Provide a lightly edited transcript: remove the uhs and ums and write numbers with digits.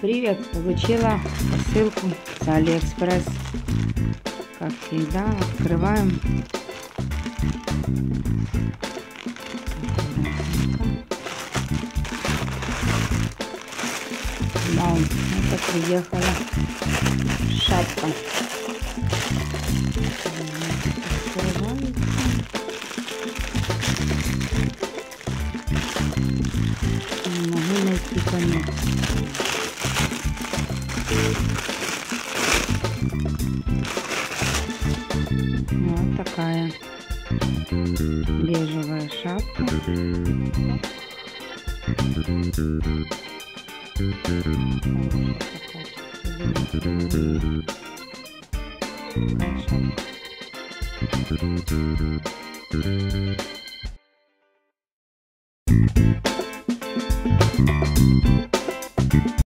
Привет! Получила посылку с Алиэкспресс. Как всегда, открываем. Мам, это приехала шапка. Не могу найти конец. Вот такая бежевая шапка. Thank you.